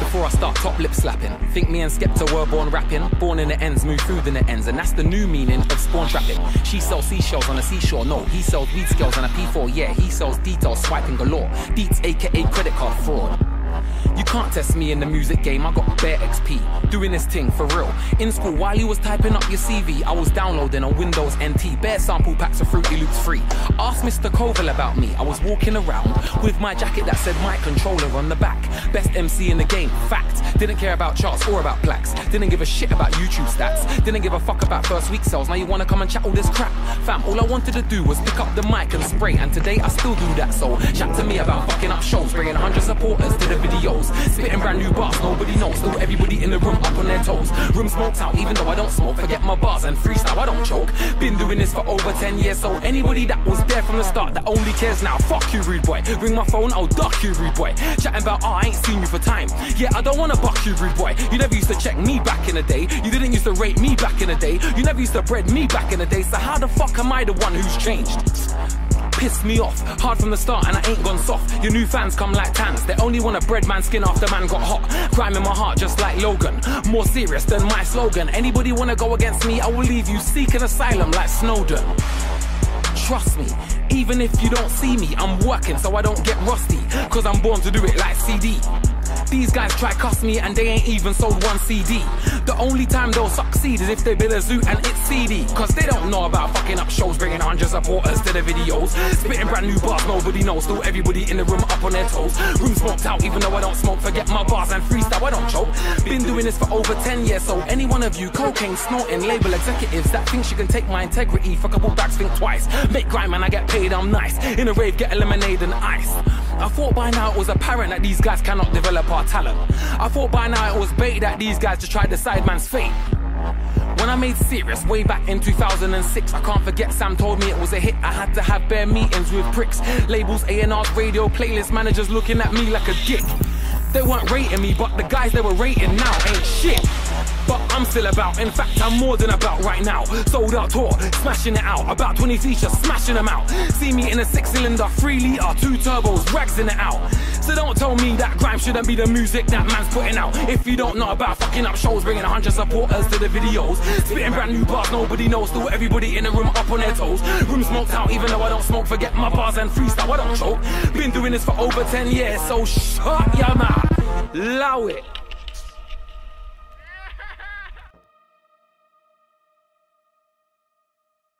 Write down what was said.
before I start top lip slapping. Think me and Skepta were born rapping, born in the ends, move food in the ends, and that's the new meaning of spawn trapping. She sells seashells on a seashore, no, he sells weed scales on a P4, yeah, he sells details swiping galore, deets aka credit card fraud. You can't test me in the music game, I got bare XP, doing this thing for real. In school, while you was typing up your CV, I was downloading a Windows NT, bare sample packs of Fruity Loops free. Ask Mr. Koval about me, I was walking around with my jacket that said my controller on the back. Best MC in the game, fact. Didn't care about charts or about plaques, didn't give a shit about YouTube stats, didn't give a fuck about first week sales, now you wanna come and chat all this crap. Fam, all I wanted to do was pick up the mic and spray, and today I still do that, so chat to me about fucking up shows, bringing 100 supporters to the videos, spitting brand new bars, nobody knows, still everybody in the room up on their toes. Room smokes out even though I don't smoke, forget my bars and freestyle, I don't choke. Been doing this for over 10 years, so anybody that was there from the start that only cares now, fuck you rude boy. Ring my phone, I'll duck you rude boy. Chatting about, oh, I ain't seen you for time, yeah, I don't wanna buck you rude boy. You never used to check me back in the day, you didn't used to rate me back in the day, you never used to bread me back in the day, so how the fuck am I the one who's changed? Pissed me off, hard from the start and I ain't gone soft. Your new fans come like tans, they only want a bread man skin after man got hot. Crime in my heart just like Logan, more serious than my slogan. Anybody wanna go against me, I will leave you seeking asylum like Snowden. Trust me, even if you don't see me, I'm working so I don't get rusty, cause I'm born to do it like CD. These guys try cuss me and they ain't even sold one CD. The only time they'll succeed is if they build a zoo and it's CD, cause they don't know about fucking up shows, bringing 100 supporters to the videos, spitting brand new bars, nobody knows, still everybody in the room up on their toes. Room smoked out even though I don't smoke, forget my bars and freestyle, I don't choke. Been doing this for over 10 years, so any one of you cocaine snorting label executives that think she can take my integrity for a couple bags, think twice. Make grime and I get paid, I'm nice, in a rave get a lemonade and ice. I thought by now it was apparent that these guys cannot develop our talent. I thought by now it was bait that these guys just try to decide man's fate. When I made Serious way back in 2006, I can't forget Sam told me it was a hit. I had to have bare meetings with pricks, labels, A&R's, radio, playlist managers looking at me like a dick. They weren't rating me, but the guys they were rating now ain't shit. But I'm still about, in fact I'm more than about right now. Sold out tour, smashing it out, about 20 features, smashing them out. See me in a 6-cylinder, 3-litre, 2 turbos, ragsing it out. So don't tell me that grime shouldn't be the music that man's putting out. If you don't know about fucking up shows, bringing 100 supporters to the videos, spitting brand new bars, nobody knows, still everybody in the room up on their toes. Room smoked out even though I don't smoke, forget my bars and freestyle, I don't choke. Been doing this for over 10 years, so shut your mouth, allow it.